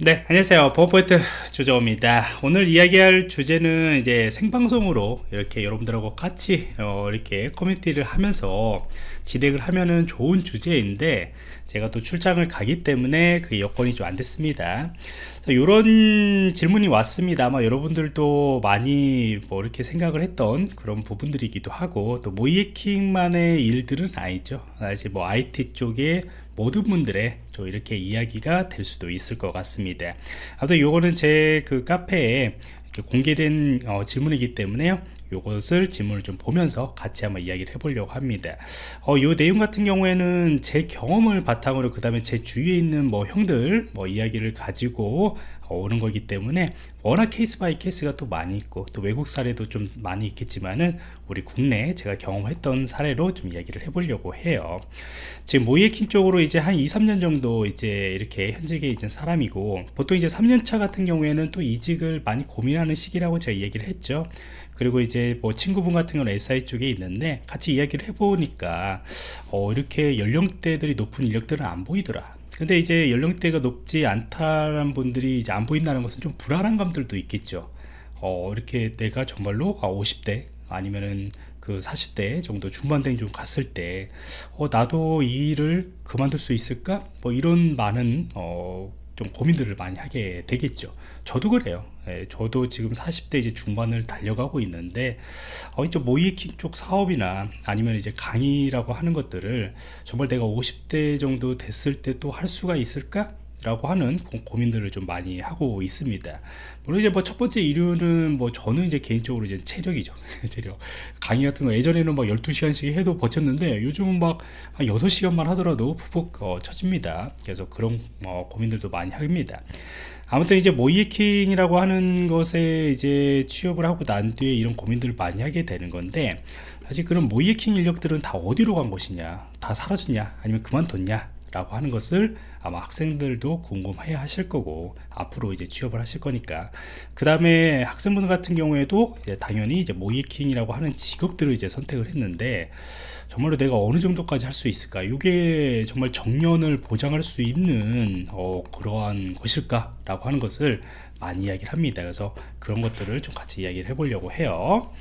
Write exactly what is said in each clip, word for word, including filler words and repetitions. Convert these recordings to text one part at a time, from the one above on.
네, 안녕하세요. 버퍼포인트 조조입니다. 오늘 이야기할 주제는 이제 생방송으로 이렇게 여러분들하고 같이 어 이렇게 커뮤니티를 하면서 진행을 하면은 좋은 주제인데, 제가 또 출장을 가기 때문에 그 여건이 좀 안 됐습니다. 이런 질문이 왔습니다. 아마 여러분들도 많이 뭐 이렇게 생각을 했던 그런 부분들이기도 하고, 또 모이에킹만의 일들은 아니죠. 사실 뭐 아이티 쪽에 모든 분들의 또 이렇게 이야기가 될 수도 있을 것 같습니다. 아무튼 요거는 제 그 카페에 이렇게 공개된 어, 질문이기 때문에요. 요것을 질문을 좀 보면서 같이 한번 이야기를 해보려고 합니다. 어, 요 내용 같은 경우에는 제 경험을 바탕으로, 그 다음에 제 주위에 있는 뭐 형들 뭐 이야기를 가지고 오는 거기 때문에, 워낙 케이스 바이 케이스가 또 많이 있고, 또 외국 사례도 좀 많이 있겠지만은 우리 국내 제가 경험했던 사례로 좀 이야기를 해보려고 해요. 지금 모이에킹 쪽으로 이제 한 이, 삼 년 정도 이제 이렇게 현직에 있는 사람이고, 보통 이제 삼 년 차 같은 경우에는 또 이직을 많이 고민하는 시기라고 제가 얘기를 했죠. 그리고 이제 뭐 친구분 같은 경우는 에스아이 쪽에 있는데, 같이 이야기를 해보니까 어 이렇게 연령대들이 높은 인력들은 안 보이더라. 근데 이제 연령대가 높지 않다는 분들이 이제 안 보인다는 것은 좀 불안한 감들도 있겠죠. 어, 이렇게 내가 정말로 오십 대 아니면은 그 사십 대 정도 중반대 좀 갔을 때, 어, 나도 이 일을 그만둘 수 있을까? 뭐 이런 많은, 어, 좀 고민들을 많이 하게 되겠죠. 저도 그래요. 예, 저도 지금 사십 대 이제 중반을 달려가고 있는데, 어, 이쪽 모이에킹 쪽 사업이나 아니면 이제 강의라고 하는 것들을 정말 내가 오십 대 정도 됐을 때 또 할 수가 있을까? 라고 하는 고민들을 좀 많이 하고 있습니다. 물론 이제 뭐 첫 번째 이유는 뭐 저는 이제 개인적으로 이제 체력이죠. 체력. 강의 같은 거 예전에는 막 열두 시간씩 해도 버텼는데, 요즘은 막 한 여섯 시간만 하더라도 푹푹 어, 쳐집니다. 그래서 그런 어, 고민들도 많이 합니다. 아무튼 이제 모이에킹이라고 하는 것에 이제 취업을 하고 난 뒤에 이런 고민들을 많이 하게 되는 건데, 사실 그런 모이에킹 인력들은 다 어디로 간 것이냐, 다 사라졌냐, 아니면 그만뒀냐 라고 하는 것을 아마 학생들도 궁금해 하실 거고, 앞으로 이제 취업을 하실 거니까. 그 다음에 학생분들 같은 경우에도 이제 당연히 이제 모이에킹이라고 하는 직업들을 이제 선택을 했는데, 정말로 내가 어느 정도까지 할 수 있을까? 이게 정말 정년을 보장할 수 있는 어, 그러한 것일까? 라고 하는 것을 많이 이야기를 합니다. 그래서 그런 것들을 좀 같이 이야기를 해보려고 해요.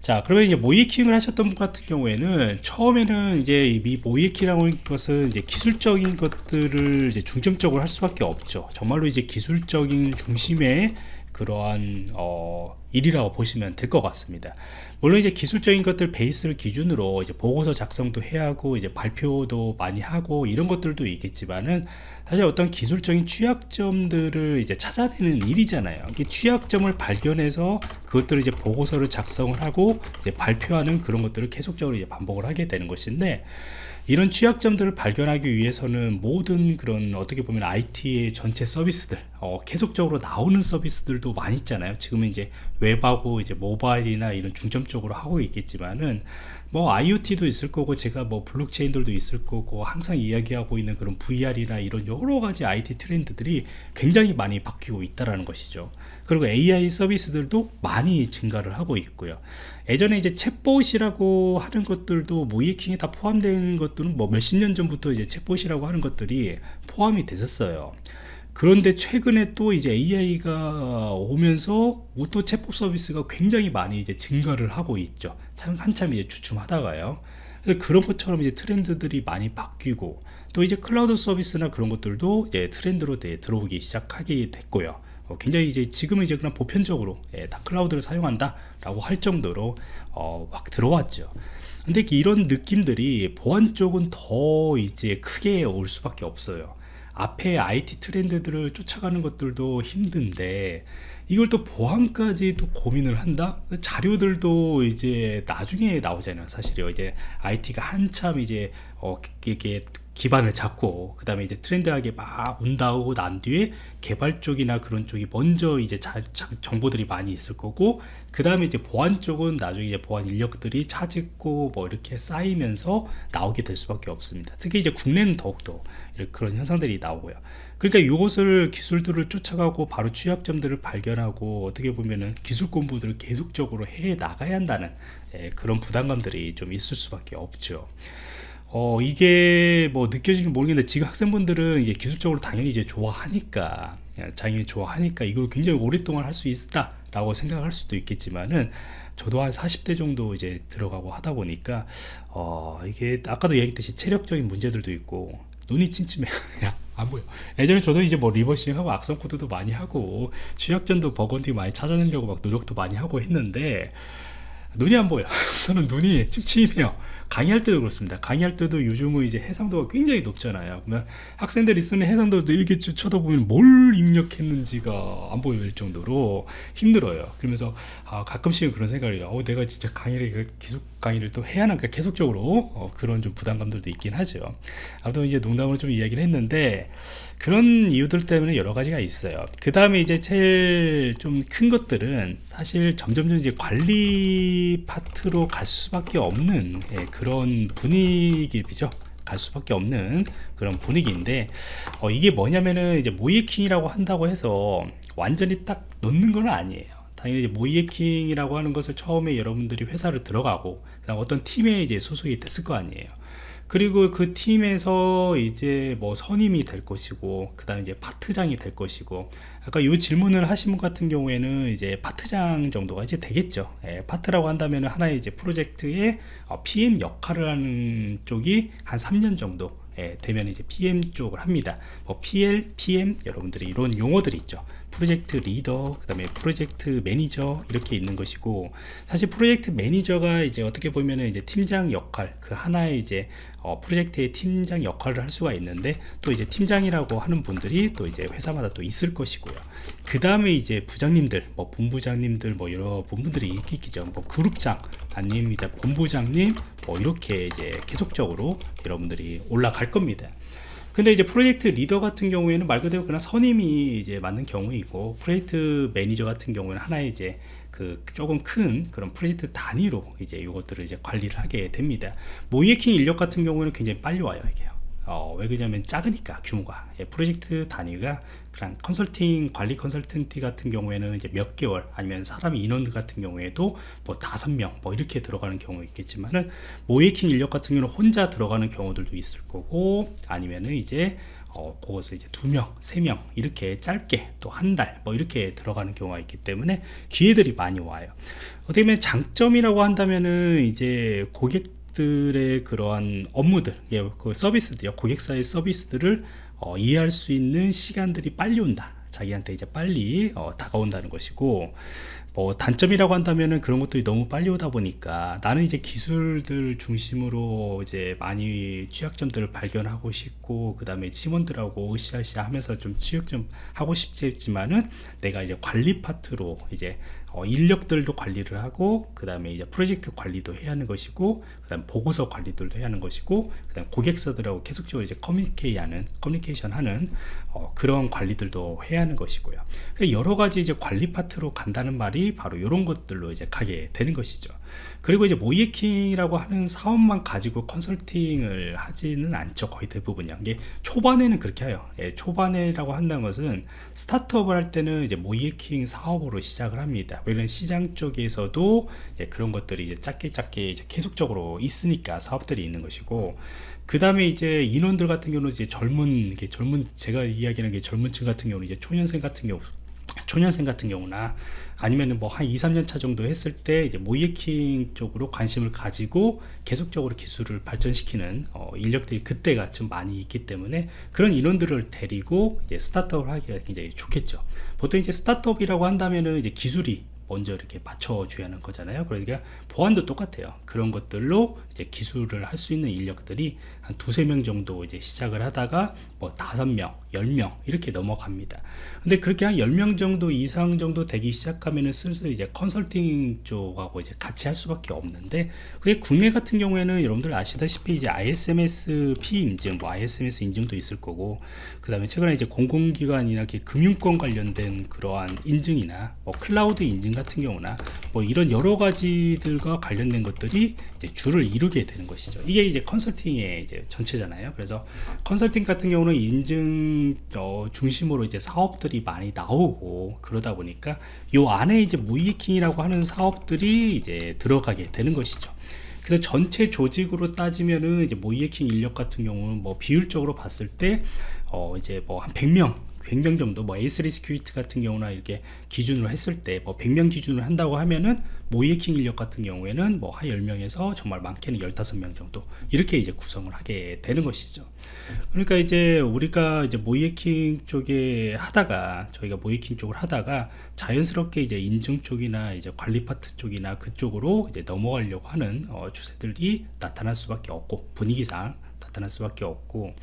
자, 그러면 이제 모이에킹을 하셨던 분 같은 경우에는 처음에는 이제 이 모이에킹이라고 하는 것은 이제 기술적인 것들을 이제 중점적으로 할 수밖에 없죠. 정말로 이제 기술적인 중심의 그러한 어, 일이라고 보시면 될 것 같습니다. 물론 이제 기술적인 것들 베이스를 기준으로 이제 보고서 작성도 해야 하고, 이제 발표도 많이 하고, 이런 것들도 있겠지만은, 사실 어떤 기술적인 취약점들을 이제 찾아내는 일이잖아요. 이게 취약점을 발견해서 그것들을 이제 보고서를 작성을 하고 이제 발표하는 그런 것들을 계속적으로 이제 반복을 하게 되는 것인데, 이런 취약점들을 발견하기 위해서는 모든 그런 어떻게 보면 아이티의 전체 서비스들, 어, 계속적으로 나오는 서비스들도 많이 있잖아요. 지금은 이제 웹하고 이제 모바일이나 이런 중점적으로 하고 있겠지만은, 뭐 아이오티도 있을 거고, 제가 뭐 블록체인들도 있을 거고, 항상 이야기하고 있는 그런 브이알이나 이런 여러 가지 아이티 트렌드들이 굉장히 많이 바뀌고 있다라는 것이죠. 그리고 에이아이 서비스들도 많이 증가를 하고 있고요. 예전에 이제 챗봇이라고 하는 것들도 모이에킹에 다 포함된 것들은 뭐 몇십 년 전부터 이제 챗봇이라고 하는 것들이 포함이 됐었어요. 그런데 최근에 또 이제 에이아이가 오면서 또 챗봇 서비스가 굉장히 많이 이제 증가를 하고 있죠. 참 한참 이제 주춤하다가요. 그런 것처럼 이제 트렌드들이 많이 바뀌고, 또 이제 클라우드 서비스나 그런 것들도 이제 트렌드로 이제 들어오기 시작하게 됐고요. 어, 굉장히 이제 지금은 이제 그냥 보편적으로 예, 다 클라우드를 사용한다 라고 할 정도로 어, 막 들어왔죠. 근데 이런 느낌들이 보안 쪽은 더 이제 크게 올 수밖에 없어요. 앞에 아이티 트렌드들을 쫓아가는 것들도 힘든데, 이걸 또 보안까지 또 고민을 한다? 자료들도 이제 나중에 나오잖아요. 사실요. 이제 아이티가 한참 이제 어, 이게 기반을 잡고, 그 다음에 이제 트렌드하게 막 온다고 난 뒤에 개발 쪽이나 그런 쪽이 먼저 이제 자, 자, 정보들이 많이 있을 거고, 그 다음에 이제 보안 쪽은 나중에 이제 보안 인력들이 차짓고 뭐 이렇게 쌓이면서 나오게 될 수밖에 없습니다. 특히 이제 국내는 더욱더 그런 현상들이 나오고요. 그러니까 이것을 기술들을 쫓아가고 바로 취약점들을 발견하고, 어떻게 보면은 기술 공부들을 계속적으로 해 나가야 한다는 예, 그런 부담감들이 좀 있을 수밖에 없죠. 어, 이게 뭐 느껴지는지 모르겠는데 지금 학생분들은 이게 기술적으로 당연히 이제 좋아하니까, 당연히 좋아하니까 이걸 굉장히 오랫동안 할 수 있다 라고 생각할 수도 있겠지만은, 저도 한 사십 대 정도 이제 들어가고 하다 보니까 어, 이게 아까도 얘기했듯이 체력적인 문제들도 있고 눈이 침침해요. 그냥 안 보여. 예전에 저도 이제 뭐 리버싱하고 악성 코드도 많이 하고 취약점도 버건디 많이 찾아내려고 막 노력도 많이 하고 했는데 눈이 안 보여. 저는 눈이 침침해요. 강의할 때도 그렇습니다. 강의할 때도 요즘은 이제 해상도가 굉장히 높잖아요. 그러면 학생들이 쓰는 해상도도 이렇게 쭉 쳐다보면 뭘 입력했는지가 안 보일 정도로 힘들어요. 그러면서 아, 가끔씩은 그런 생각을 해요. 어, 내가 진짜 강의를, 기술 강의를 또 해야 하나, 계속적으로 어, 그런 좀 부담감들도 있긴 하죠. 아무튼 이제 농담으로 좀 이야기를 했는데, 그런 이유들 때문에 여러 가지가 있어요. 그 다음에 이제 제일 좀 큰 것들은 사실 점점점 이제 관리 파트로 갈 수밖에 없는, 예, 그런 분위기죠. 갈 수밖에 없는 그런 분위기인데, 어, 이게 뭐냐면은 이제 모이킹이라고 한다고 해서 완전히 딱 놓는 건 아니에요. 당연히 이제 모이킹이라고 하는 것을 처음에 여러분들이 회사를 들어가고 그다음 어떤 팀에 이제 소속이 됐을 거 아니에요. 그리고 그 팀에서 이제 뭐 선임이 될 것이고, 그 다음 이제 파트장이 될 것이고, 아까 이 질문을 하신 분 같은 경우에는 이제 파트장 정도가 이제 되겠죠. 예, 파트라고 한다면 하나의 이제 프로젝트의 피엠 역할을 하는 쪽이 한 삼 년 정도, 예, 되면 이제 피엠 쪽을 합니다. 뭐 피엘, 피엠, 여러분들이 이런 용어들이 있죠. 프로젝트 리더, 그 다음에 프로젝트 매니저, 이렇게 있는 것이고, 사실 프로젝트 매니저가 이제 어떻게 보면 이제 팀장 역할, 그 하나의 이제 어, 프로젝트의 팀장 역할을 할 수가 있는데, 또 이제 팀장이라고 하는 분들이 또 이제 회사마다 또 있을 것이고요. 그 다음에 이제 부장님들, 뭐 본부장님들, 뭐 여러 본부들이 있겠죠. 뭐 그룹장 아닙니다. 본부장님, 뭐 이렇게 이제 계속적으로 여러분들이 올라갈 겁니다. 근데 이제 프로젝트 리더 같은 경우에는 말 그대로 그냥 선임이 이제 맞는 경우이고, 프로젝트 매니저 같은 경우에는 하나의 이제 그 조금 큰 그런 프로젝트 단위로 이제 이것들을 이제 관리를 하게 됩니다. 모이에킹 인력 같은 경우에는 굉장히 빨리 와요, 이게요. 어, 왜 그러냐면 작으니까 규모가, 예, 프로젝트 단위가. 그냥 컨설팅, 관리 컨설턴트 같은 경우에는 이제 몇 개월, 아니면 사람 인원 같은 경우에도 뭐 다섯 명 뭐 이렇게 들어가는 경우 있겠지만은, 모이킹 인력 같은 경우는 혼자 들어가는 경우들도 있을 거고, 아니면은 이제 어, 그것을 이제 두 명, 세 명, 이렇게 짧게 또 한 달, 뭐 이렇게 들어가는 경우가 있기 때문에 기회들이 많이 와요. 어떻게 보면 장점이라고 한다면은 이제 고객들의 그러한 업무들, 예, 그 서비스들, 고객사의 서비스들을 어, 이해할 수 있는 시간들이 빨리 온다. 자기한테 이제 빨리 어, 다가온다는 것이고, 뭐 단점이라고 한다면은 그런 것들이 너무 빨리 오다 보니까 나는 이제 기술들 중심으로 이제 많이 취약점들을 발견하고 싶고, 그 다음에 팀원들하고 으쌰으쌰 하면서 좀 취약점 하고 싶지만은, 내가 이제 관리 파트로 이제 어, 인력들도 관리를 하고, 그 다음에 이제 프로젝트 관리도 해야 하는 것이고, 그 다음 보고서 관리들도 해야 하는 것이고, 그 다음 고객사들하고 계속적으로 이제 커뮤니케이하는, 커뮤니케이션 하는 어, 그런 관리들도 해야 하는 것이고요. 여러 가지 이제 관리 파트로 간다는 말이 바로 이런 것들로 이제 가게 되는 것이죠. 그리고 이제 모이에킹이라고 하는 사업만 가지고 컨설팅을 하지는 않죠. 거의 대부분이. 이게 초반에는 그렇게 해요. 예, 초반에라고 한다는 것은 스타트업을 할 때는 이제 모이에킹 사업으로 시작을 합니다. 왜냐하면 시장 쪽에서도 예, 그런 것들이 이제 작게 작게 이제 계속적으로 있으니까 사업들이 있는 것이고, 그 다음에 이제 인원들 같은 경우는 이제 젊은, 이게 젊은, 제가 이야기하는 게 젊은층 같은 경우는 이제 초년생 같은 경우, 초년생 같은 경우나 아니면은 뭐 한 이, 삼 년 차 정도 했을 때 이제 모이에킹 쪽으로 관심을 가지고 계속적으로 기술을 발전시키는 어, 인력들이 그때가 좀 많이 있기 때문에, 그런 인원들을 데리고 이제 스타트업을 하기가 굉장히 좋겠죠. 보통 이제 스타트업이라고 한다면은 이제 기술이 먼저 이렇게 맞춰줘야 하는 거잖아요. 그러니까 보안도 똑같아요. 그런 것들로 이제 기술을 할 수 있는 인력들이 한 두세 명 정도 이제 시작을 하다가 뭐 다섯 명, 열 명 이렇게 넘어갑니다. 근데 그렇게 한 열 명 정도 이상 정도 되기 시작하면은 슬슬 이제 컨설팅 쪽하고 이제 같이 할 수밖에 없는데, 그게 국내 같은 경우에는 여러분들 아시다시피 이제 아이에스엠에스피 인증, 뭐 아이에스엠에스 인증도 있을 거고, 그 다음에 최근에 이제 공공기관이나 이렇게 금융권 관련된 그러한 인증이나 뭐 클라우드 인증 같은 경우나 뭐 이런 여러 가지들과 관련된 것들이 이제 줄을 이루게 되는 것이죠. 이게 이제 컨설팅의 이제 전체잖아요. 그래서 컨설팅 같은 경우는 인증 어, 중심으로 이제 사업들이 많이 나오고, 그러다 보니까 요 안에 이제 모이킹이라고 하는 사업들이 이제 들어가게 되는 것이죠. 그래서 전체 조직으로 따지면은 이제 모이에킹 인력 같은 경우는 뭐 비율적으로 봤을 때 어 이제 뭐 한 백 명 정도, 뭐 에이 쓰리 시큐리티 같은 경우나 이렇게 기준으로 했을 때 뭐 백 명 기준으로 한다고 하면은 모이에킹 인력 같은 경우에는 뭐 한 열 명에서 정말 많게는 열다섯 명 정도 이렇게 이제 구성을 하게 되는 것이죠. 그러니까 이제 우리가 이제 모이에킹 쪽에 하다가 저희가 모이에킹 쪽을 하다가 자연스럽게 이제 인증 쪽이나 이제 관리 파트 쪽이나 그쪽으로 이제 넘어가려고 하는 어, 추세들이 나타날 수밖에 없고, 분위기상 나타날 수밖에 없고,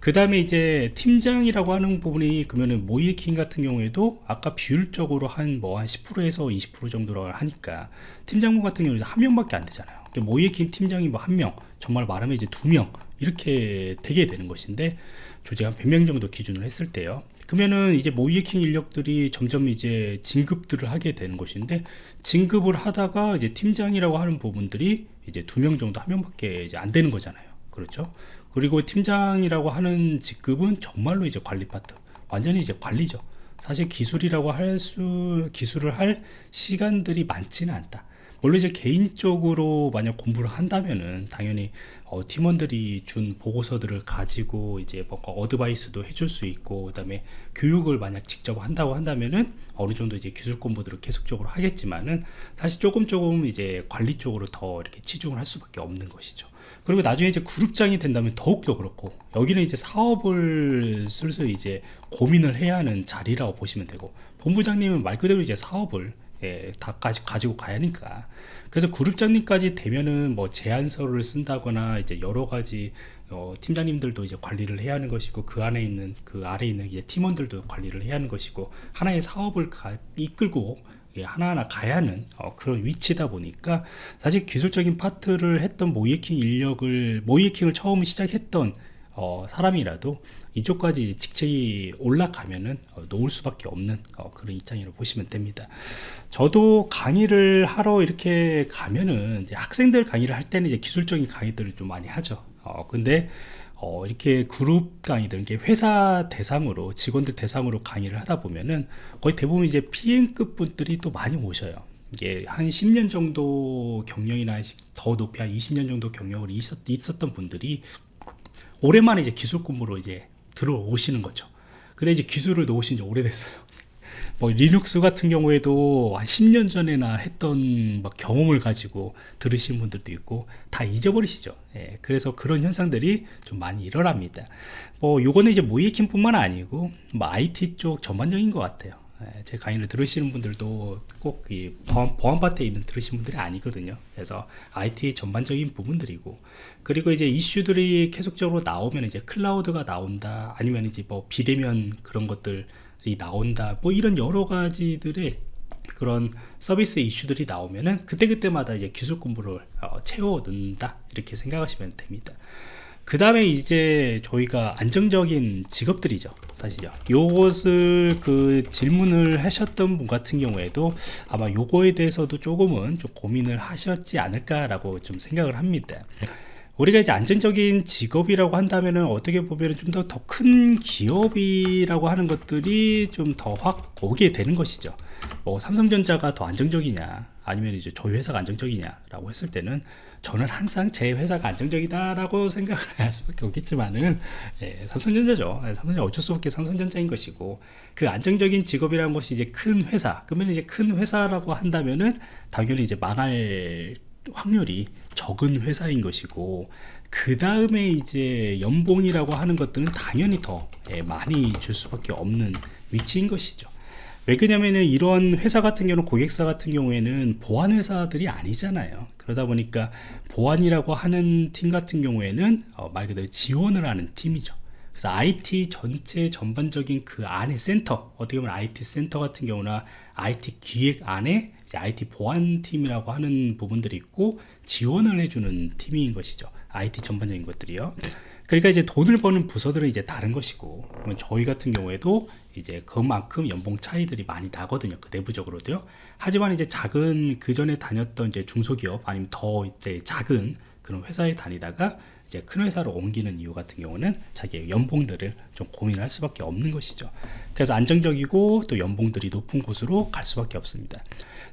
그 다음에 이제 팀장이라고 하는 부분이 그러면은 모이에킹 같은 경우에도 아까 비율적으로 한 뭐 한 십 퍼센트에서 이십 퍼센트 정도로 하니까 팀장부 같은 경우는 한 명밖에 안 되잖아요. 모이에킹 팀장이 뭐 한 명, 정말 말하면 이제 두 명 이렇게 되게 되는 것인데, 조직 한 백 명 정도 기준으로 했을 때요. 그러면은 이제 모이에킹 인력들이 점점 이제 진급들을 하게 되는 것인데, 진급을 하다가 이제 팀장이라고 하는 부분들이 이제 두 명 정도, 한 명밖에 이제 안 되는 거잖아요. 그렇죠. 그리고 팀장이라고 하는 직급은 정말로 이제 관리 파트, 완전히 이제 관리죠. 사실 기술이라고 할 수, 기술을 할 시간들이 많지는 않다. 물론 이제 개인적으로 만약 공부를 한다면은 당연히 어, 팀원들이 준 보고서들을 가지고 이제 뭔가 어드바이스도 해줄 수 있고, 그 다음에 교육을 만약 직접 한다고 한다면은 어느 정도 이제 기술 공부들을 계속적으로 하겠지만은 사실 조금 조금 이제 관리 쪽으로 더 이렇게 치중을 할 수밖에 없는 것이죠. 그리고 나중에 이제 그룹장이 된다면 더욱더 그렇고, 여기는 이제 사업을 슬슬 이제 고민을 해야 하는 자리라고 보시면 되고, 본부장님은 말 그대로 이제 사업을 예, 다 가지고 가야 하니까, 그래서 그룹장님까지 되면은 뭐 제안서를 쓴다거나 이제 여러 가지 어, 팀장님들도 이제 관리를 해야 하는 것이고, 그 안에 있는 그 아래에 있는 이제 팀원들도 관리를 해야 하는 것이고, 하나의 사업을 가, 이끌고 하나하나 가야 하는 어, 그런 위치다 보니까, 사실 기술적인 파트를 했던 모이에킹 인력을, 모이에킹을 처음 시작했던 어, 사람이라도 이쪽까지 직책이 올라가면은 어, 놓을 수밖에 없는 어, 그런 입장이라고 보시면 됩니다. 저도 강의를 하러 이렇게 가면은 이제 학생들 강의를 할 때는 이제 기술적인 강의들을 좀 많이 하죠. 어, 근데 어, 이렇게 그룹 강의들, 이렇게 회사 대상으로, 직원들 대상으로 강의를 하다 보면은 거의 대부분 이제 피엠급 분들이 또 많이 오셔요. 이게 한 십 년 정도 경력이나 더 높이 한 이십 년 정도 경력을 있었, 있었던 분들이 오랜만에 이제 기술 공부로 이제 들어오시는 거죠. 근데 이제 기술을 놓으신 지 오래됐어요. 뭐 리눅스 같은 경우에도 한 십 년 전에나 했던 막 경험을 가지고 들으신 분들도 있고, 다 잊어버리시죠. 예, 그래서 그런 현상들이 좀 많이 일어납니다. 뭐 요거는 이제 모이에킹 뿐만 아니고 뭐 아이티 쪽 전반적인 것 같아요. 예, 제 강의를 들으시는 분들도 꼭 이 보안, 보안 파트에 있는 들으신 분들이 아니거든요. 그래서 아이티 전반적인 부분들이고, 그리고 이제 이슈들이 계속적으로 나오면 이제 클라우드가 나온다, 아니면 이제 뭐 비대면 그런 것들 이 나온다, 뭐 이런 여러 가지들의 그런 서비스 이슈들이 나오면은 그때그때마다 이제 기술 공부를 어, 채워 넣는다, 이렇게 생각하시면 됩니다. 그 다음에 이제 저희가 안정적인 직업들이죠, 사실요. 요것을 그 질문을 하셨던 분 같은 경우에도 아마 요거에 대해서도 조금은 좀 고민을 하셨지 않을까라고 좀 생각을 합니다. 우리가 이제 안정적인 직업이라고 한다면은 어떻게 보면은 좀 더 더 큰 기업이라고 하는 것들이 좀 더 확 오게 되는 것이죠. 뭐 삼성전자가 더 안정적이냐, 아니면 이제 저희 회사가 안정적이냐라고 했을 때는 저는 항상 제 회사가 안정적이다라고 생각을 할 수밖에 없겠지만은 예, 삼성전자죠. 삼성전자 어쩔 수 없게 삼성전자인 것이고, 그 안정적인 직업이라는 것이 이제 큰 회사, 그러면 이제 큰 회사라고 한다면은 당연히 이제 망할 확률이 적은 회사인 것이고, 그 다음에 이제 연봉이라고 하는 것들은 당연히 더 많이 줄 수밖에 없는 위치인 것이죠. 왜 그러냐면은 이런 회사 같은 경우는, 고객사 같은 경우에는 보안 회사들이 아니잖아요. 그러다 보니까 보안이라고 하는 팀 같은 경우에는 어 말 그대로 지원을 하는 팀이죠. 그래서 아이티 전체 전반적인 그 안에 센터, 어떻게 보면 아이티 센터 같은 경우나 아이티 기획 안에 이제 아이티 보안팀이라고 하는 부분들이 있고, 지원을 해주는 팀인 것이죠. 아이티 전반적인 것들이요. 그러니까 이제 돈을 버는 부서들은 이제 다른 것이고, 그러면 저희 같은 경우에도 이제 그만큼 연봉 차이들이 많이 나거든요. 그 내부적으로도요. 하지만 이제 작은, 그 전에 다녔던 이제 중소기업 아니면 더 이제 작은 그런 회사에 다니다가 이제 큰 회사로 옮기는 이유 같은 경우는 자기의 연봉들을 좀 고민할 수밖에 없는 것이죠. 그래서 안정적이고 또 연봉들이 높은 곳으로 갈 수밖에 없습니다.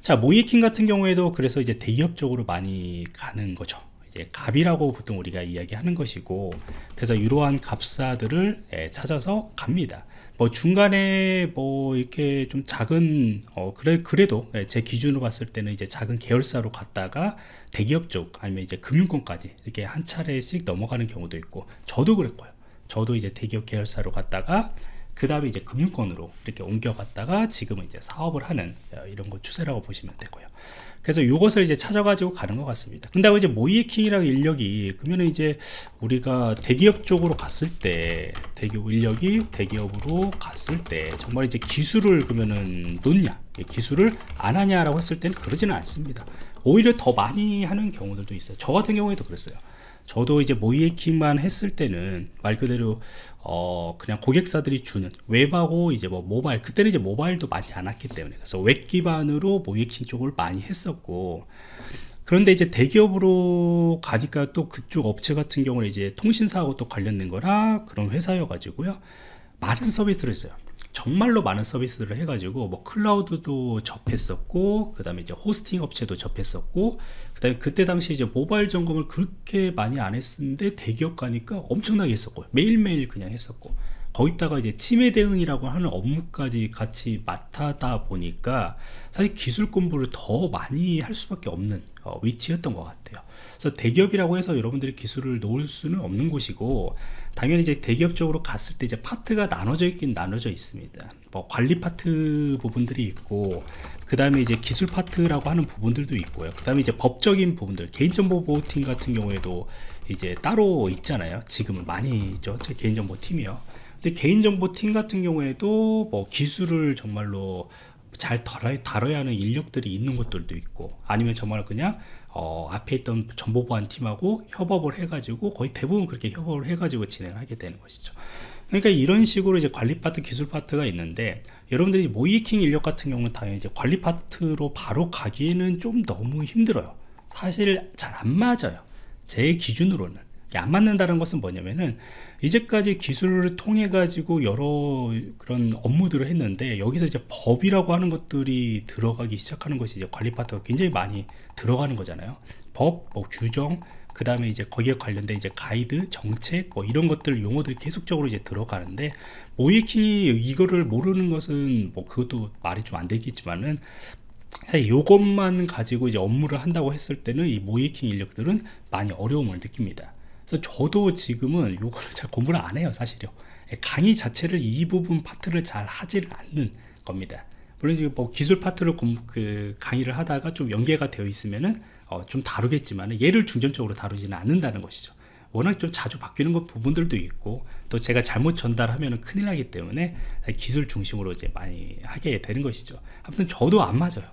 자, 모이에킹 같은 경우에도 그래서 이제 대기업 쪽으로 많이 가는 거죠. 이제 값이라고 보통 우리가 이야기하는 것이고, 그래서 이러한 값사들을 예, 찾아서 갑니다. 뭐 중간에 뭐 이렇게 좀 작은 어 그래 그래도 제 기준으로 봤을 때는 이제 작은 계열사로 갔다가 대기업 쪽 아니면 이제 금융권까지 이렇게 한 차례씩 넘어가는 경우도 있고, 저도 그랬고요. 저도 이제 대기업 계열사로 갔다가 그 다음에 이제 금융권으로 이렇게 옮겨갔다가 지금은 이제 사업을 하는 이런 거 추세라고 보시면 되고요. 그래서 요것을 이제 찾아가지고 가는 것 같습니다. 근데 이제 모이에킹이라는 인력이, 그러면 이제 우리가 대기업 쪽으로 갔을 때, 대기업 인력이 대기업으로 갔을 때, 정말 이제 기술을 그러면은 놓냐, 기술을 안 하냐라고 했을 때는 그러지는 않습니다. 오히려 더 많이 하는 경우들도 있어요. 저 같은 경우에도 그랬어요. 저도 이제 모이에킹만 했을 때는 말 그대로 어 그냥 고객사들이 주는 웹하고 이제 뭐 모바일, 그때는 이제 모바일도 많이 안 왔기 때문에, 그래서 웹 기반으로 모이에킹 쪽을 많이 했었고, 그런데 이제 대기업으로 가니까 또 그쪽 업체 같은 경우는 이제 통신사하고 또 관련된 거라 그런 회사여 가지고요, 많은 서비스를 했어요. 정말로 많은 서비스를 해가지고 뭐 클라우드도 접했었고, 그 다음에 이제 호스팅 업체도 접했었고, 그 다음에 그때 당시 이제 모바일 점검을 그렇게 많이 안 했는데 대기업 가니까 엄청나게 했었고, 매일매일 그냥 했었고, 거기다가 이제 치매 대응이라고 하는 업무까지 같이 맡아다 보니까 사실 기술 공부를 더 많이 할 수밖에 없는 어, 위치였던 것 같아요. 그래서 대기업이라고 해서 여러분들이 기술을 놓을 수는 없는 곳이고, 당연히 이제 대기업 쪽으로 갔을 때 이제 파트가 나눠져 있긴 나눠져 있습니다. 뭐 관리 파트 부분들이 있고, 그 다음에 이제 기술 파트라고 하는 부분들도 있고요. 그 다음에 이제 법적인 부분들, 개인정보 보호팀 같은 경우에도 이제 따로 있잖아요. 지금은 많이 있죠, 제 개인정보 팀이요. 근데 개인정보 팀 같은 경우에도 뭐 기술을 정말로 잘 다뤄야, 다뤄야 하는 인력들이 있는 것들도 있고, 아니면 정말 그냥 어, 앞에 있던 정보보안팀하고 협업을 해가지고 거의 대부분 그렇게 협업을 해가지고 진행하게 되는 것이죠. 그러니까 이런 식으로 이제 관리 파트, 기술 파트가 있는데, 여러분들이 모이킹 인력 같은 경우는 당연히 이제 관리 파트로 바로 가기에는 좀 너무 힘들어요. 사실 잘 안 맞아요. 제 기준으로는. 안 맞는다는 것은 뭐냐면은, 이제까지 기술을 통해 가지고 여러 그런 업무들을 했는데 여기서 이제 법이라고 하는 것들이 들어가기 시작하는 것이 이제 관리 파트가 굉장히 많이 들어가는 거잖아요. 법, 뭐 규정, 그 다음에 이제 거기에 관련된 이제 가이드, 정책, 뭐 이런 것들 용어들이 계속적으로 이제 들어가는데, 모이키 이거를 모르는 것은 뭐 그것도 말이 좀 안 되겠지만은, 사실 요것만 가지고 이제 업무를 한다고 했을 때는 이 모이킹 인력들은 많이 어려움을 느낍니다. 저도 지금은 요거를 잘 공부를 안 해요, 사실요. 강의 자체를 이 부분 파트를 잘 하질 않는 겁니다. 물론 뭐 기술 파트를 공부, 그 강의를 하다가 좀 연계가 되어 있으면은 어 좀 다루겠지만 얘를 중점적으로 다루지는 않는다는 것이죠. 워낙 좀 자주 바뀌는 것 부분들도 있고, 또 제가 잘못 전달하면은 큰일 나기 때문에 기술 중심으로 이제 많이 하게 되는 것이죠. 아무튼 저도 안 맞아요.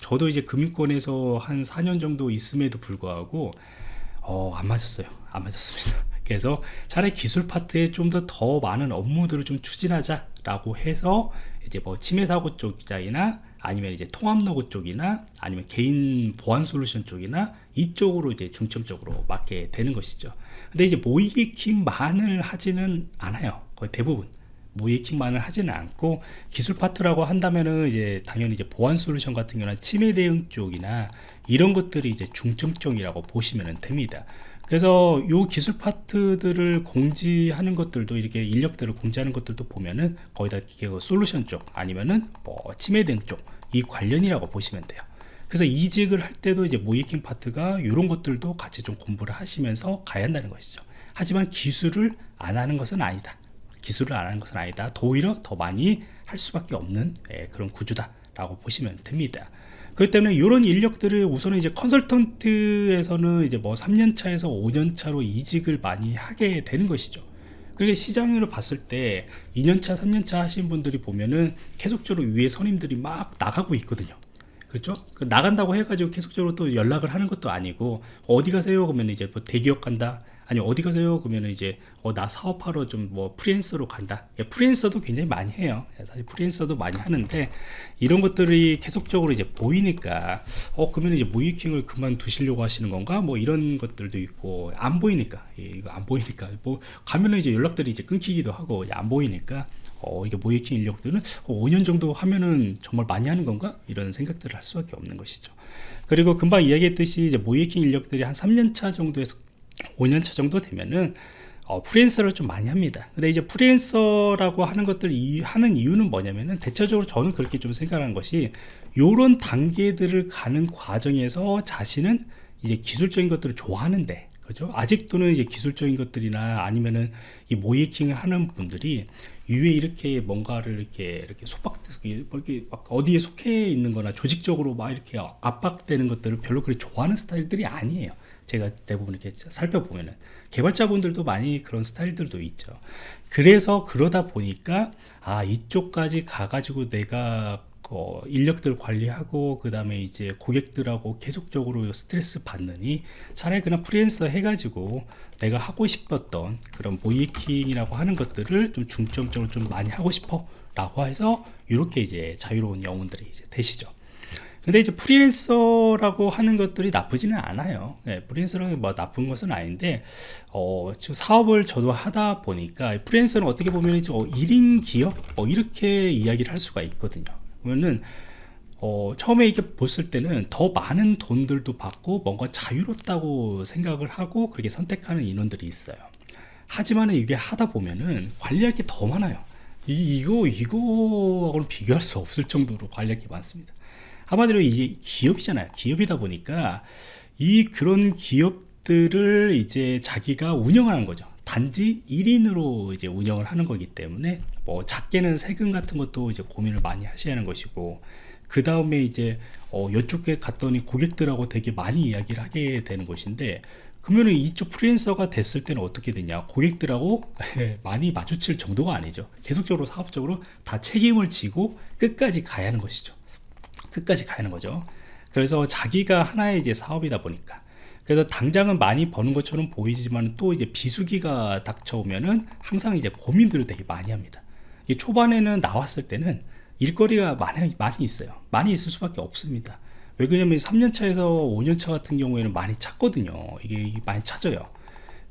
저도 이제 금융권에서 한 사 년 정도 있음에도 불구하고 어, 안 맞았어요. 안 맞았습니다. 그래서 차라리 기술 파트에 좀 더 더 많은 업무들을 좀 추진하자라고 해서 이제 뭐 치매 사고 쪽이나 아니면 이제 통합 로그 쪽이나 아니면 개인 보안 솔루션 쪽이나 이쪽으로 이제 중점적으로 맡게 되는 것이죠. 근데 이제 모이킹만을 하지는 않아요. 거의 대부분 모이킹만을 하지는 않고, 기술 파트라고 한다면은 이제 당연히 이제 보안 솔루션 같은 경우나 치매 대응 쪽이나 이런 것들이 이제 중점적이라고 보시면 됩니다. 그래서 요 기술 파트들을 공지하는 것들도, 이렇게 인력들을 공지하는 것들도 보면은 거의 다 솔루션 쪽 아니면은 뭐 치매 대응 쪽 이 관련이라고 보시면 돼요. 그래서 이직을 할 때도 이제 모이킹 파트가 이런 것들도 같이 좀 공부를 하시면서 가야 한다는 것이죠. 하지만 기술을 안 하는 것은 아니다. 기술을 안 하는 것은 아니다. 오히려 더 많이 할 수밖에 없는 그런 구조다라고 보시면 됩니다. 그렇기 때문에 이런 인력들을 우선은 이제 컨설턴트에서는 이제 뭐 삼 년 차에서 오 년 차로 이직을 많이 하게 되는 것이죠. 그러니까 시장으로 봤을 때 이 년 차, 삼 년 차 하신 분들이 보면은 계속적으로 위에 선임들이 막 나가고 있거든요. 그렇죠? 나간다고 해가지고 계속적으로 또 연락을 하는 것도 아니고, 어디 가세요? 그러면 이제 뭐 대기업 간다. 아니 어디 가세요? 그러면 이제 어, 나 사업하러 좀 뭐 프리랜서로 간다. 예, 프리랜서도 굉장히 많이 해요. 사실 프리랜서도 많이 하는데, 이런 것들이 계속적으로 이제 보이니까 어 그러면 이제 모이킹을 그만두시려고 하시는 건가? 뭐 이런 것들도 있고, 안 보이니까 예, 이거 안 보이니까 뭐 가면은 이제 연락들이 이제 끊기기도 하고 안 보이니까 어, 이게 모이킨 인력들은 오 년 정도 하면은 정말 많이 하는 건가? 이런 생각들을 할 수밖에 없는 것이죠. 그리고 금방 이야기했듯이 이제 모이킨 인력들이 한 삼 년 차 정도에서 오 년 차 정도 되면은 어, 프리랜서를 좀 많이 합니다. 근데 이제 프리랜서라고 하는 것들 이, 하는 이유는 뭐냐면은 대체적으로 저는 그렇게 좀 생각하는 것이, 요런 단계들을 가는 과정에서 자신은 이제 기술적인 것들을 좋아하는데, 그죠? 아직도는 이제 기술적인 것들이나 아니면은 이 모이킹을 하는 분들이 유에 이렇게 뭔가를 이렇게 이렇게 속박 이렇게 막 어디에 속해 있는 거나 조직적으로 막 이렇게 압박되는 것들을 별로 그렇게 좋아하는 스타일들이 아니에요. 제가 대부분 이렇게 살펴보면은 개발자분들도 많이 그런 스타일들도 있죠. 그래서 그러다 보니까 아, 이쪽까지 가가지고 내가 어, 인력들 관리하고 그 다음에 이제 고객들하고 계속적으로 스트레스 받느니 차라리 그냥 프리랜서 해가지고 내가 하고 싶었던 그런 모이킹이라고 하는 것들을 좀 중점적으로 좀 많이 하고 싶어 라고 해서 이렇게 이제 자유로운 영혼들이 이제 되시죠. 근데 이제 프리랜서라고 하는 것들이 나쁘지는 않아요. 네, 프리랜서는 뭐 나쁜 것은 아닌데, 어, 지금 사업을 저도 하다 보니까 프리랜서는 어떻게 보면 이제 어, 일 인 기업 어, 이렇게 이야기를 할 수가 있거든요. 그러면은 어, 처음에 이렇게 봤을 때는 더 많은 돈들도 받고 뭔가 자유롭다고 생각을 하고 그렇게 선택하는 인원들이 있어요. 하지만 이게 하다 보면은 관리할 게 더 많아요. 이, 이거 이거하고는 비교할 수 없을 정도로 관리할 게 많습니다. 한마디로 이게 기업이잖아요. 기업이다 보니까 이 그런 기업들을 이제 자기가 운영을 하는 거죠. 단지 일 인으로 이제 운영을 하는 거기 때문에 뭐 작게는 세금 같은 것도 이제 고민을 많이 하셔야 하는 것이고, 그 다음에 이제 어 이쪽에 갔더니 고객들하고 되게 많이 이야기를 하게 되는 것인데, 그러면 이쪽 프리랜서가 됐을 때는 어떻게 되냐, 고객들하고 많이 마주칠 정도가 아니죠. 계속적으로 사업적으로 다 책임을 지고 끝까지 가야 하는 것이죠. 끝까지 가야 하는 거죠. 그래서 자기가 하나의 이제 사업이다 보니까, 그래서 당장은 많이 버는 것처럼 보이지만 또 이제 비수기가 닥쳐오면은 항상 이제 고민들을 되게 많이 합니다. 이 초반에는 나왔을 때는 일거리가 많이, 많이 있어요. 많이 있을 수밖에 없습니다. 왜 그러냐면 삼 년 차에서 오 년 차 같은 경우에는 많이 찾거든요. 이게 많이 찾아요.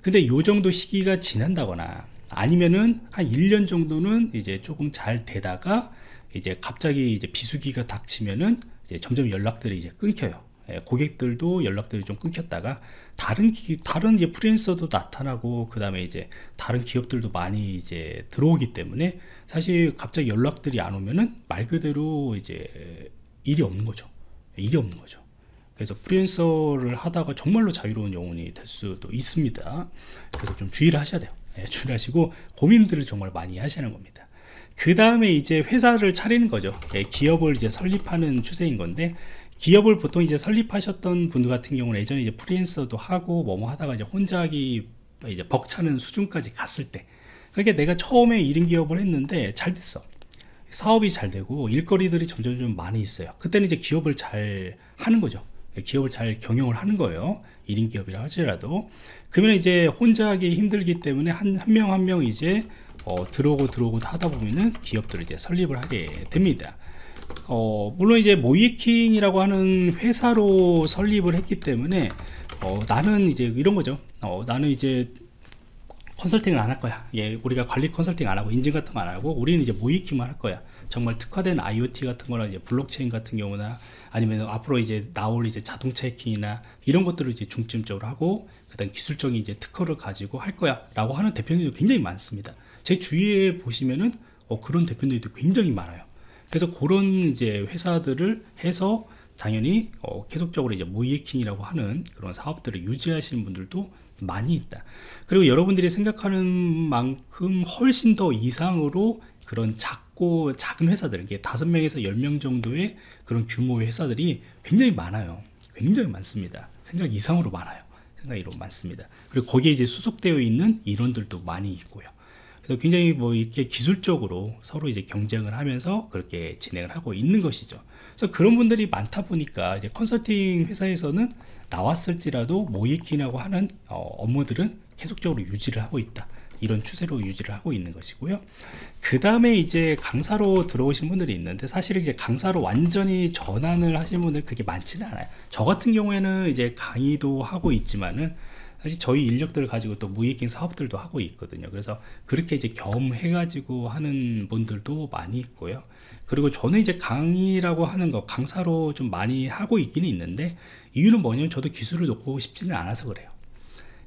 근데 요 정도 시기가 지난다거나 아니면은 한 일 년 정도는 이제 조금 잘 되다가 이제 갑자기 이제 비수기가 닥치면은 이제 점점 연락들이 이제 끊겨요. 고객들도 연락들이 좀 끊겼다가 다른 기, 다른 이제 프리랜서도 나타나고 그 다음에 이제 다른 기업들도 많이 이제 들어오기 때문에 사실 갑자기 연락들이 안 오면은 말 그대로 이제 일이 없는 거죠. 일이 없는 거죠. 그래서 프리랜서를 하다가 정말로 자유로운 영혼이 될 수도 있습니다. 그래서 좀 주의를 하셔야 돼요. 네, 주의를 하시고 고민들을 정말 많이 하시는 겁니다. 그 다음에 이제 회사를 차리는 거죠. 예, 기업을 이제 설립하는 추세인 건데, 기업을 보통 이제 설립하셨던 분들 같은 경우는 예전에 이제 프리랜서도 하고 뭐뭐 하다가 이제 혼자 하기 이제 벅차는 수준까지 갔을 때, 그러니까 내가 처음에 일 인 기업을 했는데 잘 됐어. 사업이 잘 되고 일거리들이 점점 좀 많이 있어요. 그때는 이제 기업을 잘 하는 거죠. 기업을 잘 경영을 하는 거예요. 일 인 기업이라 할지라도. 그러면 이제 혼자 하기 힘들기 때문에 한 한 명 한 명 이제 어, 들어오고 들어오고 하다 보면은 기업들을 이제 설립을 하게 됩니다. 어, 물론 이제 모이킹이라고 하는 회사로 설립을 했기 때문에 어, 나는 이제 이런 거죠. 어, 나는 이제 컨설팅을 안 할 거야. 예, 우리가 관리 컨설팅 안 하고 인증 같은 거 안 하고 우리는 이제 모이킹만 할 거야. 정말 특화된 아이오티 같은 거나 이제 블록체인 같은 경우나 아니면 앞으로 이제 나올 이제 자동차 해킹이나 이런 것들을 이제 중점적으로 하고 그다음 기술적인 이제 특허를 가지고 할 거야라고 하는 대표님도 굉장히 많습니다. 제 주위에 보시면은 어, 그런 대표님들도 굉장히 많아요. 그래서 그런 이제 회사들을 해서 당연히 어, 계속적으로 이제 모이에킹이라고 하는 그런 사업들을 유지하시는 분들도 많이 있다. 그리고 여러분들이 생각하는 만큼 훨씬 더 이상으로 그런 작고 작은 회사들, 이게 다섯 명에서 열 명 정도의 그런 규모의 회사들이 굉장히 많아요. 굉장히 많습니다. 생각 이상으로 많아요. 생각 이로 많습니다. 그리고 거기에 이제 소속되어 있는 인원들도 많이 있고요. 굉장히 뭐 이렇게 기술적으로 서로 이제 경쟁을 하면서 그렇게 진행을 하고 있는 것이죠. 그래서 그런 분들이 많다 보니까 이제 컨설팅 회사에서는 나왔을지라도 모이킹이라고 하는 어, 업무들은 계속적으로 유지를 하고 있다. 이런 추세로 유지를 하고 있는 것이고요. 그 다음에 이제 강사로 들어오신 분들이 있는데, 사실은 이제 강사로 완전히 전환을 하신 분들 그렇게 많지는 않아요. 저 같은 경우에는 이제 강의도 하고 있지만은 사실 저희 인력들을 가지고 또 무이익 사업들도 하고 있거든요. 그래서 그렇게 이제 겸해 가지고 하는 분들도 많이 있고요. 그리고 저는 이제 강의라고 하는 거, 강사로 좀 많이 하고 있기는 있는데, 이유는 뭐냐면 저도 기술을 놓고 싶지는 않아서 그래요.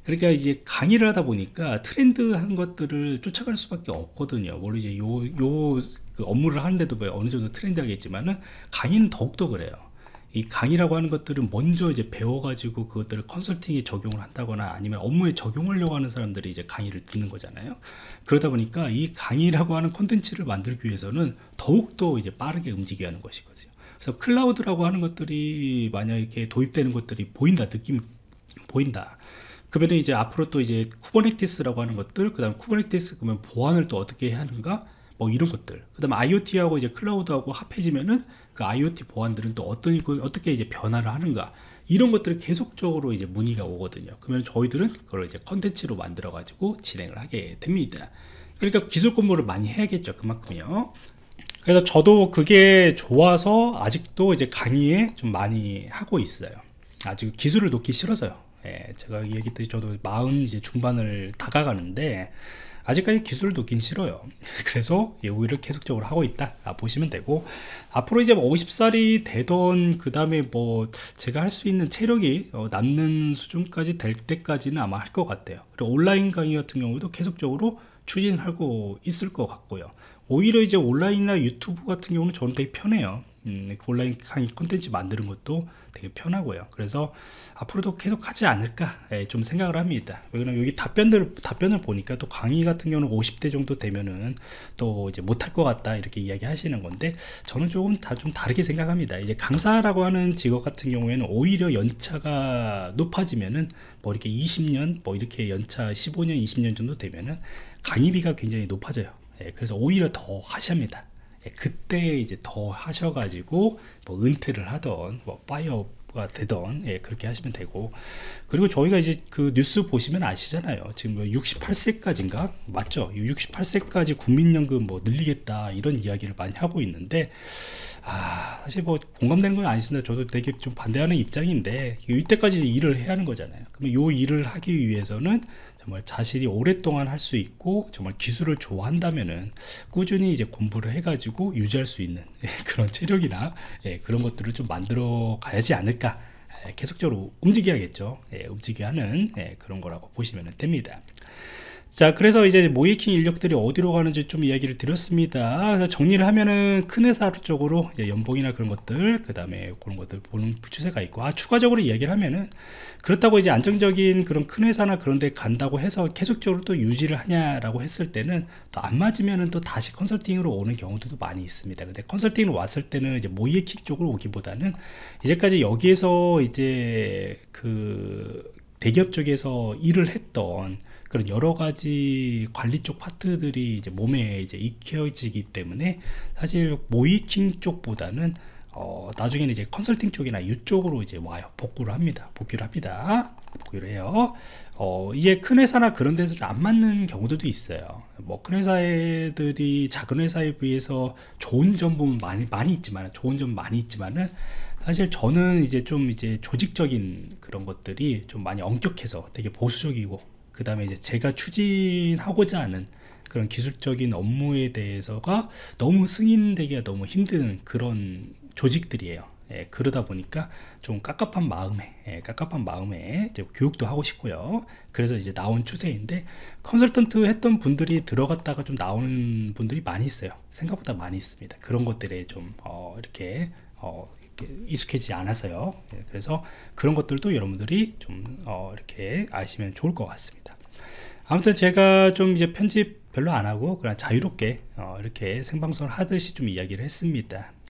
그러니까 이제 강의를 하다 보니까 트렌드한 것들을 쫓아갈 수밖에 없거든요. 물론 이제 요, 요 그 업무를 하는데도 뭐 어느 정도 트렌드하겠지만은 강의는 더욱더 그래요. 이 강의라고 하는 것들은 먼저 이제 배워가지고 그것들을 컨설팅에 적용을 한다거나 아니면 업무에 적용하려고 하는 사람들이 이제 강의를 듣는 거잖아요. 그러다 보니까 이 강의라고 하는 콘텐츠를 만들기 위해서는 더욱더 이제 빠르게 움직여야 하는 것이거든요. 그래서 클라우드라고 하는 것들이 만약 이렇게 도입되는 것들이 보인다, 느낌이 보인다. 그러면 이제 앞으로 또 이제 쿠버네티스라고 하는 것들, 그 다음 쿠버네티스 그러면 보안을 또 어떻게 해야 하는가, 뭐 이런 것들, 그 다음 아이오티하고 이제 클라우드하고 합해지면은 그 아이오티 보안들은 또 어떤, 어떻게 이제 변화를 하는가, 이런 것들을 계속적으로 이제 문의가 오거든요. 그러면 저희들은 그걸 이제 컨텐츠로 만들어 가지고 진행을 하게 됩니다. 그러니까 기술 공부를 많이 해야겠죠, 그만큼요. 그래서 저도 그게 좋아서 아직도 이제 강의에 좀 많이 하고 있어요. 아직 기술을 놓기 싫어서요. 예, 제가 얘기했듯이 저도 마흔 이제 중반을 다가가는데 아직까지 기술을 놓긴 싫어요. 그래서 오히려 계속적으로 하고 있다, 아, 보시면 되고, 앞으로 이제 오십 살이 되던 그 다음에 뭐 제가 할 수 있는 체력이 남는 수준까지 될 때까지는 아마 할 것 같아요. 그리고 온라인 강의 같은 경우도 계속적으로 추진하고 있을 것 같고요. 오히려 이제 온라인이나 유튜브 같은 경우는 저는 되게 편해요. 음, 온라인 강의 콘텐츠 만드는 것도 되게 편하고요. 그래서 앞으로도 계속 하지 않을까, 예, 좀 생각을 합니다. 왜냐면 여기 답변들, 답변을 보니까 또 강의 같은 경우는 오십 대 정도 되면은 또 이제 못할 것 같다, 이렇게 이야기 하시는 건데, 저는 조금 다, 좀 다르게 생각합니다. 이제 강사라고 하는 직업 같은 경우에는 오히려 연차가 높아지면은 뭐 이렇게 이십 년, 뭐 이렇게 연차 십오 년, 이십 년 정도 되면은 강의비가 굉장히 높아져요. 예, 그래서 오히려 더 하시합니다. 예, 그때 이제 더 하셔가지고 뭐 은퇴를 하던 뭐 파이어가 되던, 예, 그렇게 하시면 되고. 그리고 저희가 이제 그 뉴스 보시면 아시잖아요. 지금 뭐 육십팔 세까지인가 맞죠? 육십팔 세까지 국민연금 뭐 늘리겠다, 이런 이야기를 많이 하고 있는데, 아, 사실 뭐 공감되는 건 아니신데 저도 되게 좀 반대하는 입장인데, 이때까지 일을 해야 하는 거잖아요. 그럼 요 일을 하기 위해서는 정말 자신이 오랫동안 할 수 있고 정말 기술을 좋아한다면은 꾸준히 이제 공부를 해가지고 유지할 수 있는 그런 체력이나, 예, 그런 것들을 좀 만들어 가야지 않을까. 예, 계속적으로 움직여야겠죠. 예, 움직여야 하는, 예, 그런 거라고 보시면 됩니다. 자, 그래서 이제 모이킹 인력들이 어디로 가는지 좀 이야기를 드렸습니다. 그래서 정리를 하면은 큰 회사 쪽으로 이제 연봉이나 그런 것들, 그 다음에 그런 것들 보는 추세가 있고, 아, 추가적으로 이야기를 하면은 그렇다고 이제 안정적인 그런 큰 회사나 그런 데 간다고 해서 계속적으로 또 유지를 하냐라고 했을 때는 또 안 맞으면은 또 다시 컨설팅으로 오는 경우도 많이 있습니다. 근데 컨설팅으로 왔을 때는 이제 모이킹 쪽으로 오기보다는 이제까지 여기에서 이제 그 대기업 쪽에서 일을 했던 그런 여러 가지 관리 쪽 파트들이 이제 몸에 이제 익혀지기 때문에 사실 모이킹 쪽보다는 어 나중에는 이제 컨설팅 쪽이나 이쪽으로 이제 와요. 복구를 합니다. 복귀를 합니다. 복귀를 해요. 어 이게 큰 회사나 그런 데서 안 맞는 경우들도 있어요. 뭐 큰 회사들이 작은 회사에 비해서 좋은 점은 많이 많이 있지만, 좋은 점 많이 있지만은 사실 저는 이제 좀 이제 조직적인 그런 것들이 좀 많이 엄격해서 되게 보수적이고, 그 다음에 이제 제가 추진하고자 하는 그런 기술적인 업무에 대해서가 너무 승인되기가 너무 힘든 그런 조직들이에요. 예, 그러다 보니까 좀 깝깝한 마음에, 예, 깝깝한 마음에 이제 교육도 하고 싶고요. 그래서 이제 나온 추세인데, 컨설턴트 했던 분들이 들어갔다가 좀 나오는 분들이 많이 있어요. 생각보다 많이 있습니다. 그런 것들에 좀 어, 이렇게 어, 익숙해지지 않아서요. 그래서 그런 것들도 여러분들이 좀 어 이렇게 아시면 좋을 것 같습니다. 아무튼 제가 좀 이제 편집 별로 안 하고 그냥 자유롭게 어 이렇게 생방송을 하듯이 좀 이야기를 했습니다.